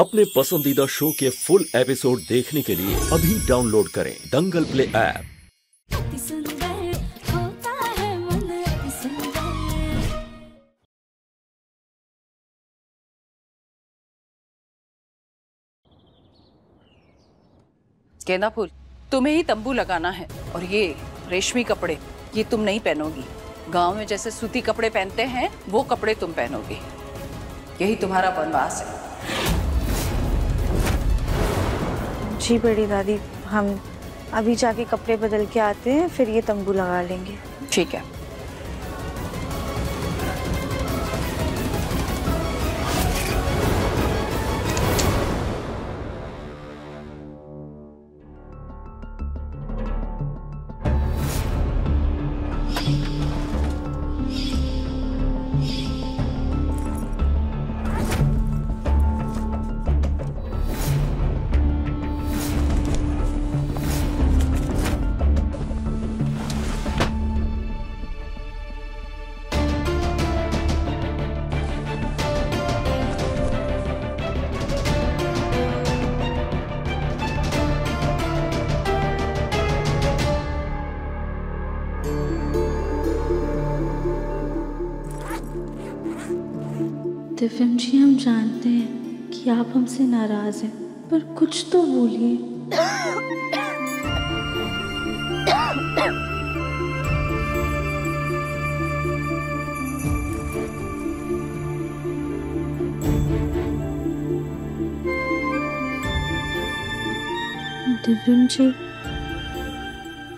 अपने पसंदीदा शो के फुल एपिसोड देखने के लिए अभी डाउनलोड करें दंगल प्ले ऐप। गेंदा फूल, तुम्हें ही तंबू लगाना है और ये रेशमी कपड़े ये तुम नहीं पहनोगी। गांव में जैसे सूती कपड़े पहनते हैं वो कपड़े तुम पहनोगे। यही तुम्हारा वनवास है। जी बड़ी दादी, हम अभी जाके कपड़े बदल के आते हैं, फिर ये तंबू लगा लेंगे। ठीक है। दिव्यम जी, हम जानते हैं कि आप हमसे नाराज हैं, पर कुछ तो बोलिए। दिव्यम जी,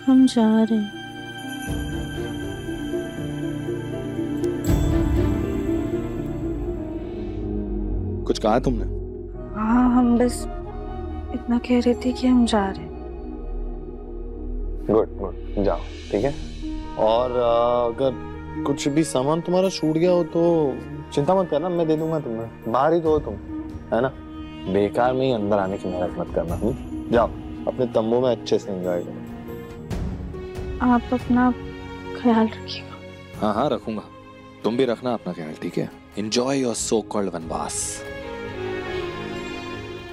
हम जा रहे हैं। कुछ कहा तुमने? हाँ, हम बस इतना कह रहे थे कि हम जा रहे हैं। गुड गुड, जाओ। ठीक है। और अगर कुछ भी सामान तुम्हारा छूट गया हो तो चिंता मत करना, मैं दे दूंगा तुम्हें। बाहर ही तो हो तुम, है ना? बेकार में ही अंदर आने की मेहनत मत करना। जाओ, अपने तंबू में अच्छे से एंजॉय करो। आप अपना ख्याल रखिएगा। हाँ हाँ, रखूंगा। तुम भी रखना अपना ख्याल। ठीक है। Enjoy your so-called वनवास।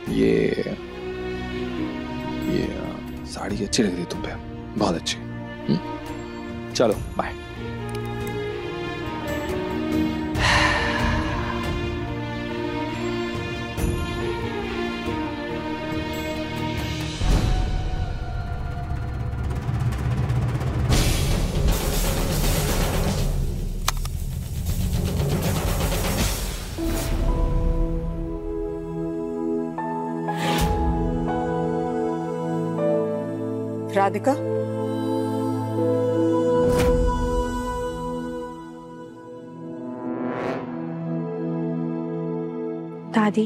ये साड़ी अच्छी लग रही तुम पे, बहुत अच्छी। चलो बाय। राधिका, दादी,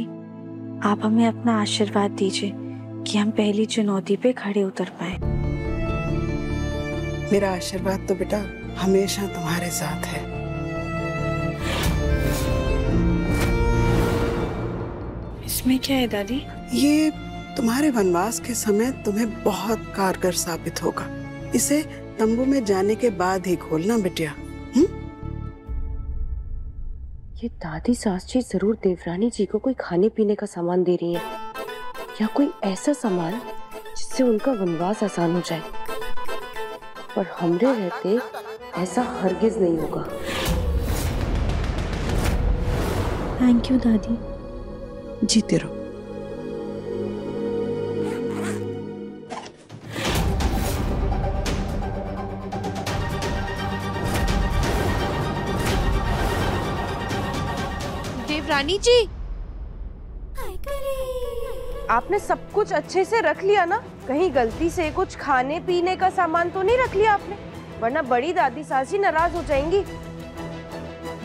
आप हमें अपना आशीर्वाद दीजिए कि हम पहली चुनौती पे खड़े उतर पाए। मेरा आशीर्वाद तो बेटा हमेशा तुम्हारे साथ है। इसमें क्या है दादी? ये तुम्हारे वनवास के समय तुम्हें बहुत कारगर साबित होगा। इसे तंबू में जाने के बाद ही खोलना बिटिया। ये दादी सास जी जरूर देवरानी जी को कोई खाने पीने का सामान दे रही है, या कोई ऐसा सामान जिससे उनका वनवास आसान हो जाए। पर हमरे रहते ऐसा हरगिज नहीं होगा। थैंक यू दादी। जीते रहो। रानी जी, आपने सब कुछ अच्छे से रख लिया ना? कहीं गलती से कुछ खाने पीने का सामान तो नहीं रख लिया आपने, वरना बड़ी दादी सासी नाराज हो जाएंगी।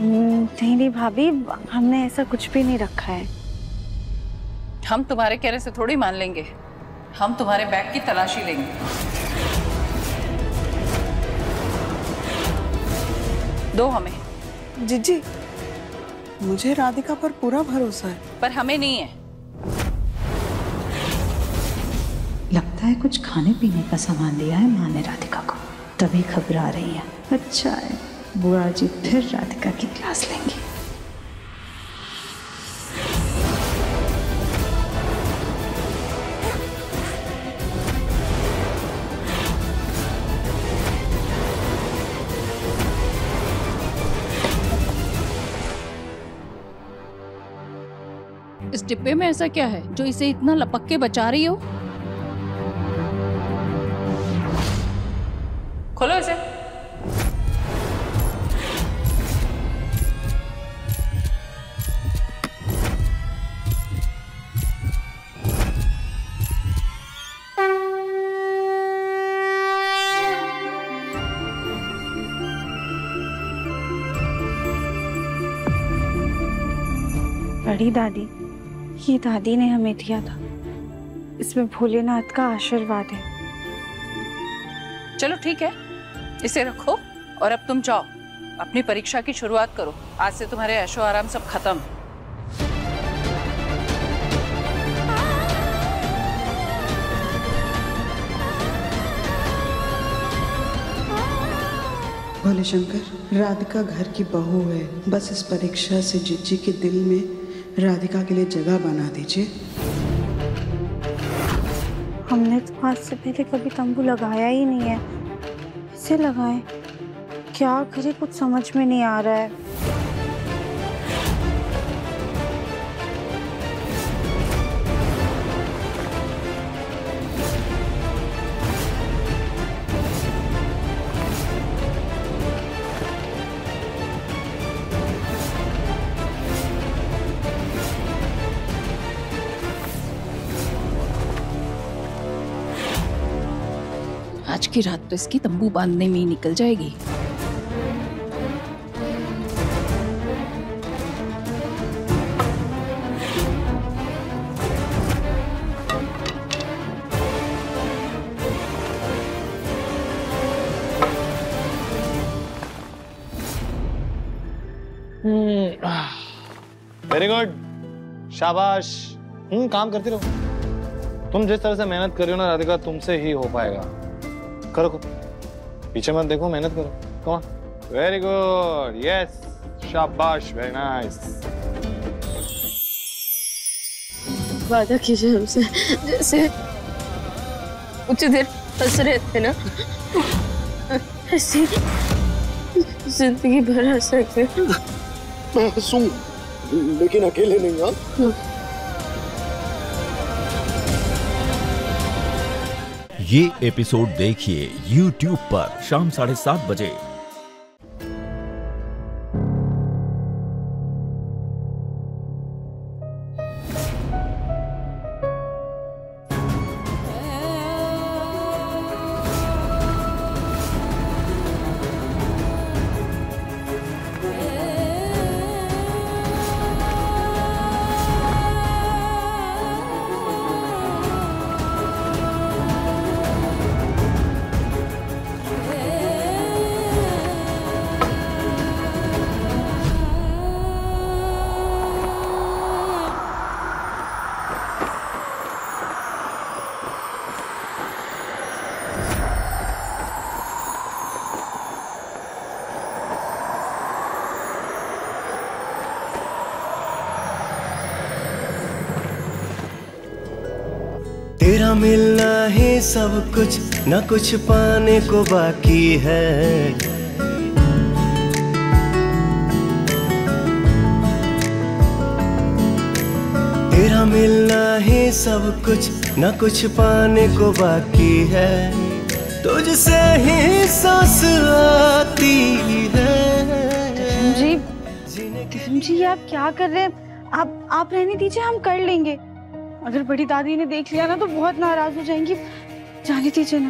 नहीं भाभी, हमने ऐसा कुछ भी नहीं रखा है। हम तुम्हारे कहने से थोड़ी मान लेंगे। हम तुम्हारे बैग की तलाशी लेंगे। दो हमें। जीजी, मुझे राधिका पर पूरा भरोसा है, पर हमें नहीं है। लगता है कुछ खाने पीने का सामान दिया है माँ ने राधिका को, तभी घबरा रही है। अच्छा है, बुआ जी फिर राधिका की क्लास लेंगी। इस डिब्बे में ऐसा क्या है जो इसे इतना लपक के बचा रही हो? खोलो इसे। बड़ी दादी, ये दादी ने हमें दिया था, इसमें भोलेनाथ का आशीर्वाद है। चलो ठीक है, इसे रखो और अब तुम जाओ, अपनी परीक्षा की शुरुआत करो। आज से तुम्हारे ऐशो आराम सब खत्म है। भोले शंकर, राधिका घर की बहू है, बस इस परीक्षा से जीजी के दिल में राधिका के लिए जगह बना दीजिए। हमने तो आज से पहले कभी तंबू लगाया ही नहीं है, इसे लगाएं। क्या करें कुछ समझ में नहीं आ रहा है। आज की रात तो इसकी तंबू बांधने में ही निकल जाएगी। वेरी गुड, शाबाश। काम करती रहो। तुम जिस तरह से मेहनत कर रही हो ना राधिका, तुमसे ही हो पाएगा। करो, पीछे मत देखो, मेहनत करो। कौन? वेरी गुड, यस, शाबाश, वेरी नाइस। वादा कीजिए हमसे, जैसे कुछ देर हंस रहे थे ना, ऐसे जिंदगी भर हंस रहे थे। मैं हंसूं, लेकिन अकेले नहीं। आप ये एपिसोड देखिए YouTube पर शाम 7:30 बजे। तेरा मिलना ही सब कुछ, न कुछ पाने को बाकी है। तेरा मिलना ही सब कुछ, न कुछ पाने को बाकी है। तुझसे ही सांस आती है। जी, आप क्या कर रहे हैं? आप रहने दीजिए, हम कर लेंगे। अगर बड़ी दादी ने देख लिया ना तो बहुत नाराज हो जाएंगी, जाने दीजिए ना।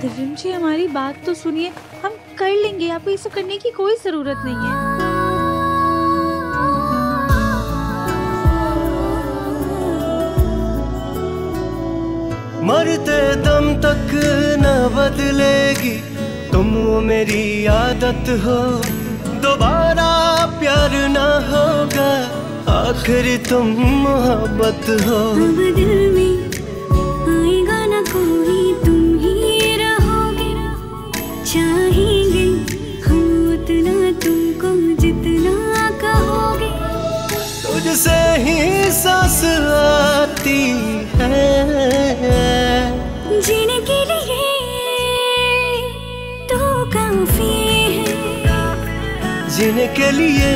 दिव्यम जी, हमारी बात तो सुनिए, हम कर लेंगे, आपको ये सब करने की कोई जरूरत नहीं है। मरते दम तक न बदलेगी तुम वो मेरी आदत हो, दोबारा प्यार ना होगा, आखिर तुम मोहब्बत हो। अब दिल में आएगा ना कोई, तुम ही रहोगे, चाहेंगे हम उतना तुमको जितना कहोगे। तुझसे ही सांस आती है। जीने के लिए तो काफी है, जीने के लिए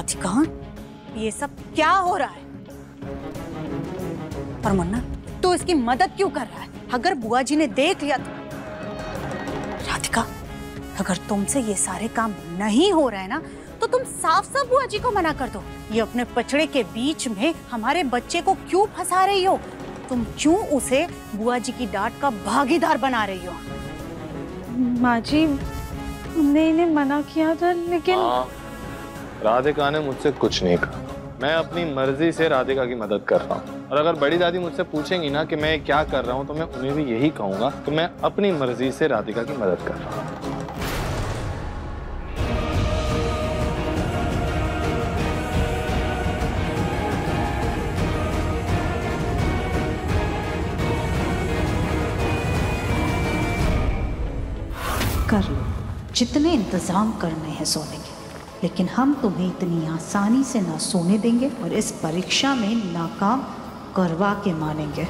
राधिका, ये सब क्या हो रहा है? पर मुन्ना तो इसकी मदद क्यों कर रहा है? अगर बुआ जी ने देख लिया तो। राधिका, अगर तुमसे ये सारे काम नहीं हो रहे ना तो तुम साफ साफ बुआ जी को मना कर दो। ये अपने पचड़े के बीच में हमारे बच्चे को क्यों फंसा रही हो? तुम क्यों उसे बुआ जी की डांट का भागीदार बना रही हो? माँ जी, हमने इन्हें मना किया था, लेकिन राधिका ने मुझसे कुछ नहीं कहा। मैं अपनी मर्जी से राधिका की मदद कर रहा हूँ, और अगर बड़ी दादी मुझसे पूछेंगी ना कि मैं क्या कर रहा हूँ तो मैं उन्हें भी यही कहूँगा कि मैं अपनी मर्जी से राधिका की मदद कर रहा हूँ। कर लो जितने इंतजाम करने हैं सोने के, लेकिन हम तुम्हें इतनी आसानी से ना सोने देंगे और इस परीक्षा में नाकाम करवा के मानेंगे।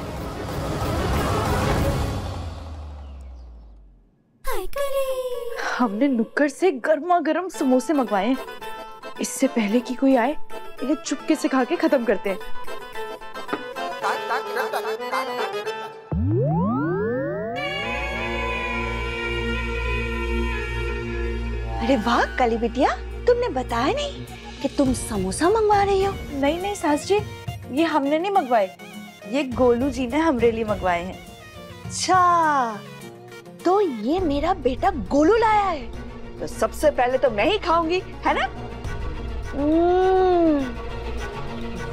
हमने नुक्कड़ से गर्मा गर्म समोसे मंगवाए, इससे पहले कि कोई आए इन्हें चुपके से खा के खत्म करते हैं। अरे वाह काली बिटिया, तुमने बताया नहीं कि तुम समोसा मंगवा रही हो? नहीं नहीं सास जी, ये हमने नहीं मंगवाए, ये गोलू जी ने हमरे लिए मंगवाए हैं। अच्छा, तो ये मेरा बेटा गोलू लाया है, तो सबसे पहले तो मैं ही खाऊंगी, है ना?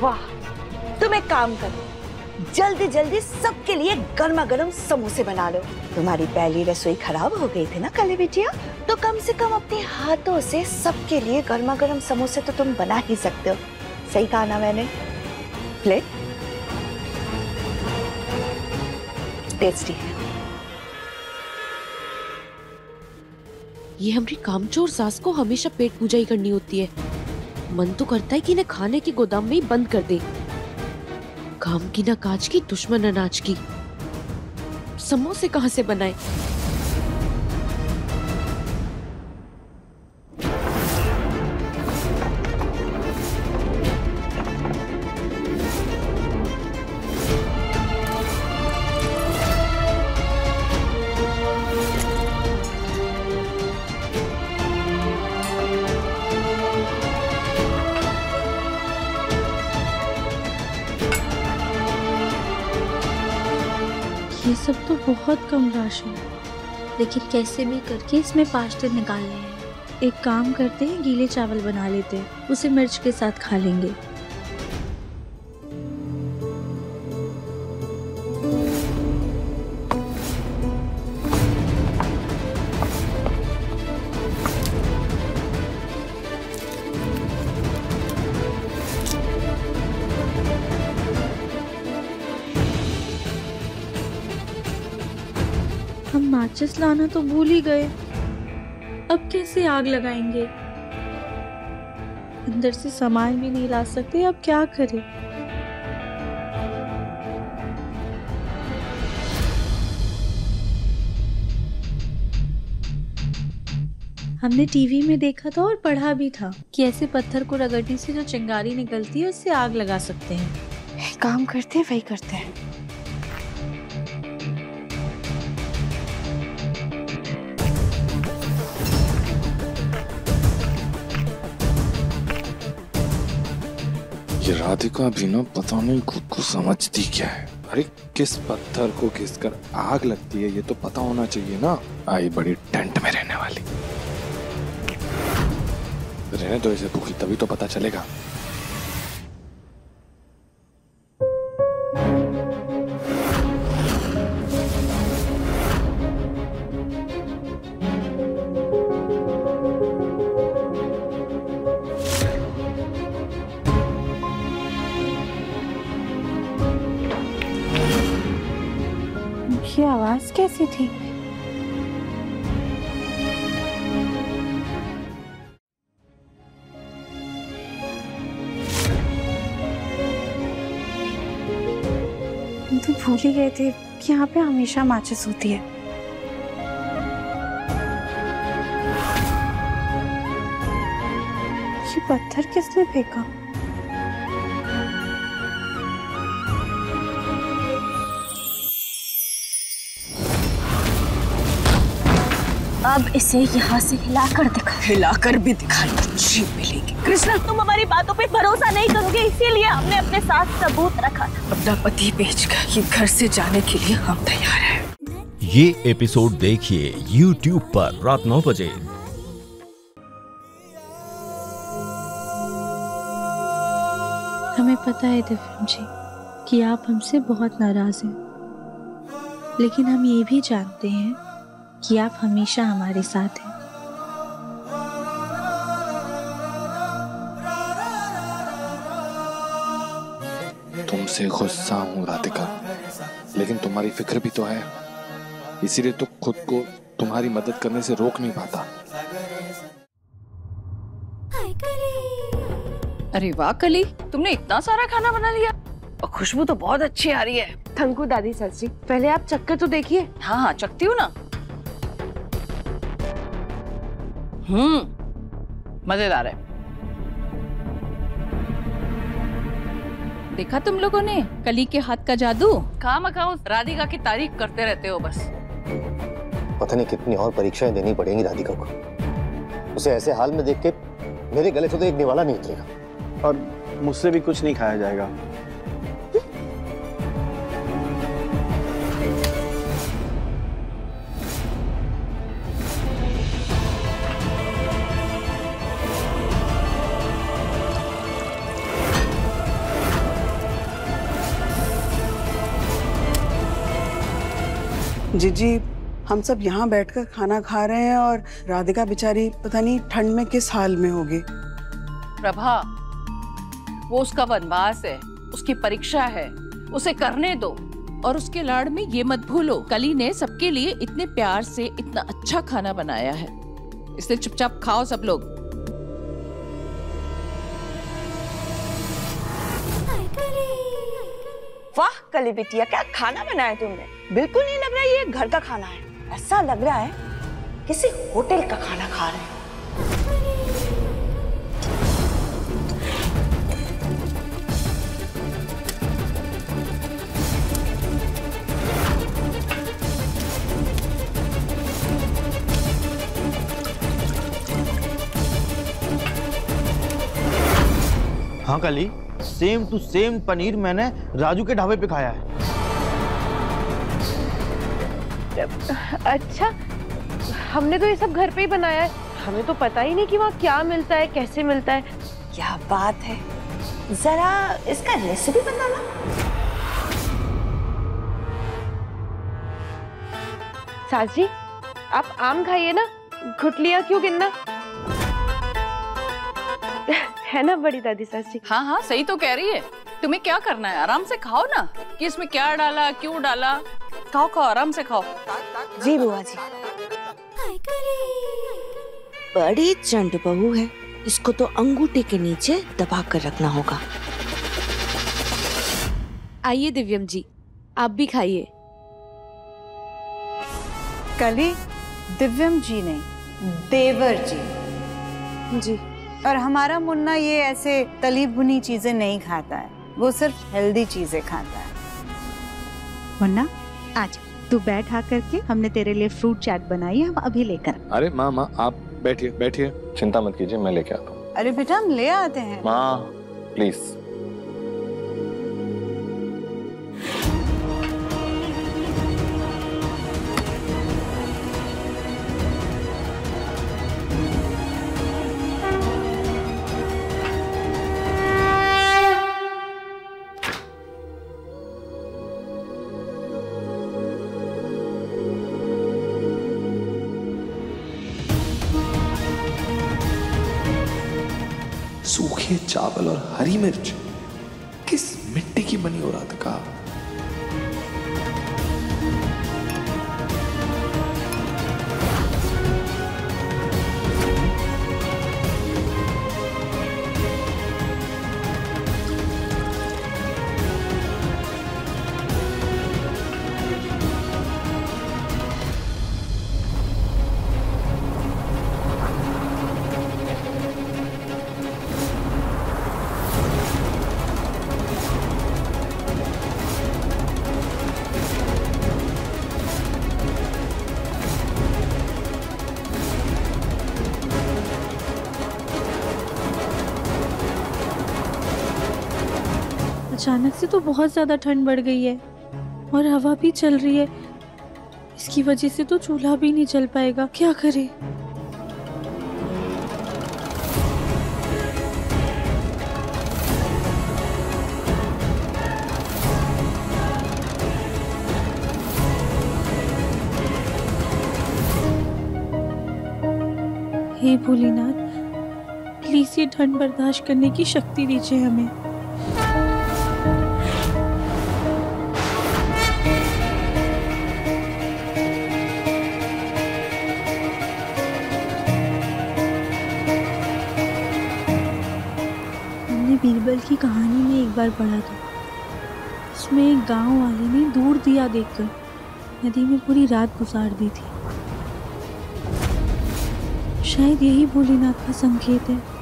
वाह, तुम एक काम करो, जल्दी जल्दी सबके लिए गर्मा गर्म समोसे बना लो। तुम्हारी पहली रसोई खराब हो गई थी ना काली बिटिया, तो कम से कम अपने हाथों से सबके लिए गर्मा गर्म समोसे तो तुम बना ही सकते हो। सही कहा ना मैंने? प्लेट टेस्टी है। ये हमारी कामचोर सास को हमेशा पेट पूजा ही करनी होती है। मन तो करता है कि इन्हें खाने के गोदाम में ही बंद कर दे। काम की ना काज की, दुश्मन अनाज की। समोसे कहाँ से बनाए? ये सब तो बहुत कम राशन है, लेकिन कैसे भी करके इसमें 5 दिन निकालने हैं। एक काम करते हैं, गीले चावल बना लेते हैं, उसे मिर्च के साथ खा लेंगे। माचिस लाना तो भूल ही गए, अब कैसे आग लगाएंगे? अंदर से सामान भी नहीं ला सकते, अब क्या करें? हमने टीवी में देखा था और पढ़ा भी था कि ऐसे पत्थर को रगड़ने से जो चिंगारी निकलती है उससे आग लगा सकते हैं। काम करते हैं, वही करते हैं। राधिका भी ना पता नहीं खुद को समझती क्या है। अरे किस पत्थर को घिस कर आग लगती है ये तो पता होना चाहिए ना। आई बड़ी टेंट में रहने वाली। रहने दो इसे भूखी, तभी तो पता चलेगा। ये आवाज कैसी थी? तो भूल ही गए थे कि यहाँ पे हमेशा माचिस होती है। ये पत्थर किसने फेंका? अब इसे यहाँ से हिलाकर दिखा। हिलाकर भी दिखाई तो जीत मिलेगी। कृष्णा, तुम हमारी बातों पे भरोसा नहीं करोगे, इसीलिए हमने अपने साथ सबूत रखा था। अपना पति बेचकर ये घर से जाने के लिए हम तैयार हैं। ये एपिसोड देखिए YouTube पर रात 9 बजे। हमें पता है दिव्यम जी कि आप हमसे बहुत नाराज हैं, लेकिन हम ये भी जानते हैं कि आप हमेशा हमारे साथ हैं। तुमसे गुस्सा हूँ राधिका, लेकिन तुम्हारी फिक्र भी तो है, इसीलिए तो खुद को तुम्हारी मदद करने से रोक नहीं पाता। अरे वाह कली, तुमने इतना सारा खाना बना लिया और खुशबू तो बहुत अच्छी आ रही है। थैंक यू दादी सास जी। पहले आप चक्कर तो देखिए। हाँ हाँ, चखती हूँ ना। मजेदार है। देखा तुम लोगों ने कली के हाथ का जादू। खामखा राधिका की तारीफ करते रहते हो बस। पता नहीं कितनी और परीक्षाएं देनी पड़ेंगी राधिका को। उसे ऐसे हाल में देख के मेरे गले से तो एक निवाला नहीं उतरेगा। और मुझसे भी कुछ नहीं खाया जाएगा। जी, हम सब यहाँ बैठकर खाना खा रहे हैं और राधिका बेचारी पता नहीं ठंड में किस हाल में होगी। प्रभा, वो उसका वनवास है, उसकी परीक्षा है, उसे करने दो। और उसके लाड़ में ये मत भूलो, कली ने सबके लिए इतने प्यार से इतना अच्छा खाना बनाया है, इसलिए चुपचाप खाओ सब लोग। वाह कली बिटिया, क्या खाना बनाया तुमने। बिल्कुल नहीं लग रहा है ये घर का खाना है, ऐसा लग रहा है किसी होटल का खाना खा रहे हैं। हाँ कली, सेम टू सेम पनीर मैंने राजू के ढाबे पे खाया है। अच्छा, हमने तो ये सब घर पे ही बनाया है, हमें तो पता ही नहीं कि वहाँ क्या मिलता है, कैसे मिलता है। क्या बात है, जरा इसका रेसिपी बताना। सास जी, आप आम खाइए ना, गुठलियाँ क्यों गिनना, है ना बड़ी दादी सास जी। हाँ हाँ, सही तो कह रही है। तुम्हें क्या करना है, आराम से खाओ ना, कि इसमें क्या डाला, क्यों डाला। खाओ खाओ, आराम से खाओ। जी बुआ जी। बड़ी चंड बहू है, इसको तो अंगूठे के नीचे दबा कर रखना होगा। आइए दिव्यम जी, आप भी खाइए। कली, दिव्यम जी नहीं, देवर जी। जी, और हमारा मुन्ना ये ऐसे तली भुनी चीजें नहीं खाता है, वो सिर्फ हेल्दी चीजें खाता है। मुन्ना, आज तू बैठ आकर के, हमने तेरे लिए फ्रूट चाट बनाई है, हम अभी लेकर। अरे माँ माँ, आप बैठिए बैठिए, चिंता मत कीजिए, मैं लेके आता हूँ। अरे बेटा, हम ले आते हैं। माँ प्लीज। सूखे चावल और हरी मिर्च, किस मिट्टी की बनी हो राधिका। अचानक से तो बहुत ज़्यादा ठंड बढ़ गई है और हवा भी चल रही है, इसकी वजह से तो चूल्हा भी नहीं जल पाएगा। क्या करें? हे भोलेनाथ, प्लीज ये ठंड बर्दाश्त करने की शक्ति दीजिए हमें। हमने बीरबल की कहानी में एक बार पढ़ा था, उसमें एक गांव वाले ने दूर दिया देखकर नदी में पूरी रात गुजार दी थी। शायद यही भोलेनाथ का संकेत है।